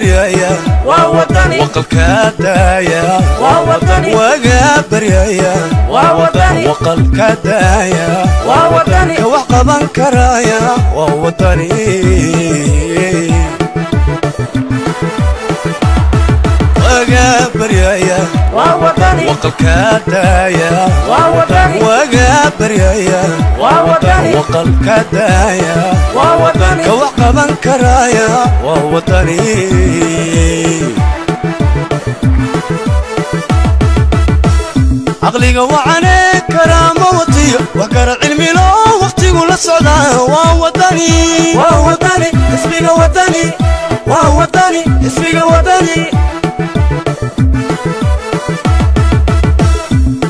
وقابر يا ووطني وقلك دايا ووطني وقابر يا ووطني وقلك دايا ووطني وحقبا كرايا ووطني وقابر يا ووطني وقلك دايا ووطني وقابر يا ووطني وقلك دايا ووطني كوحقبا كرايا ووطني عقليقا وعاني كرامة وطية وكرا العلمي لو وقتي قول السعودة ووطني ووطني اسميقا وطني ووطني اسميقا وطني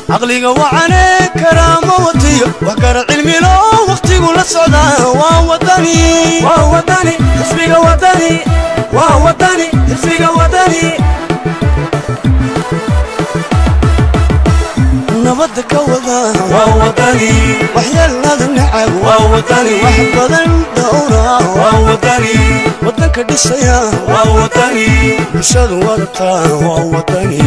عقليقا وعاني كرامة وطية وكرا العلمي لو وقتي قول السعودة ووطني ووطني اسميقا وطني ووطني اسميقا وطني نبضك وضع ووطني وحيا الله النعم ووطني وحبض الدورة ووطني وطنك الدسيا ووطني مشاد ورطة ووطني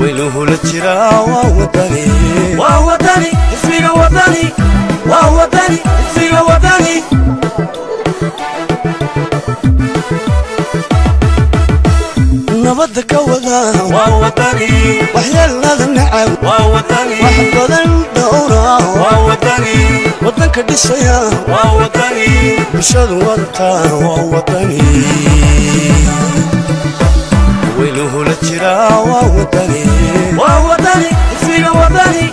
ويله للجراء ووطني ووطني اسمي ووطني ووطني اسمي ووطني نبضك وضع ووطني وحيا الله النعم ووطني وحبض الدورة ووطني وطنك الدسيا ووطني مشاد ورطة ووطني ويله للجراء ووطني ووطني اسمي ووطني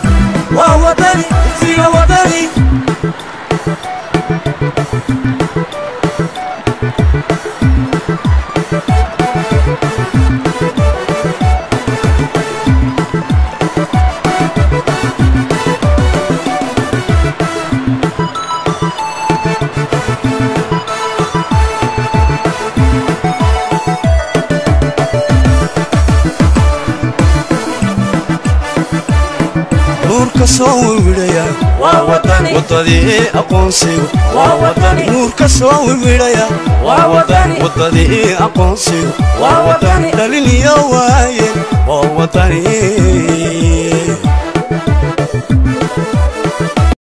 ووطني اسمي ووطني ووطني وطني أقنصي ووطني نور كسوى الولاية ووطني وطني أقنصي ووطني دليلي يا وطني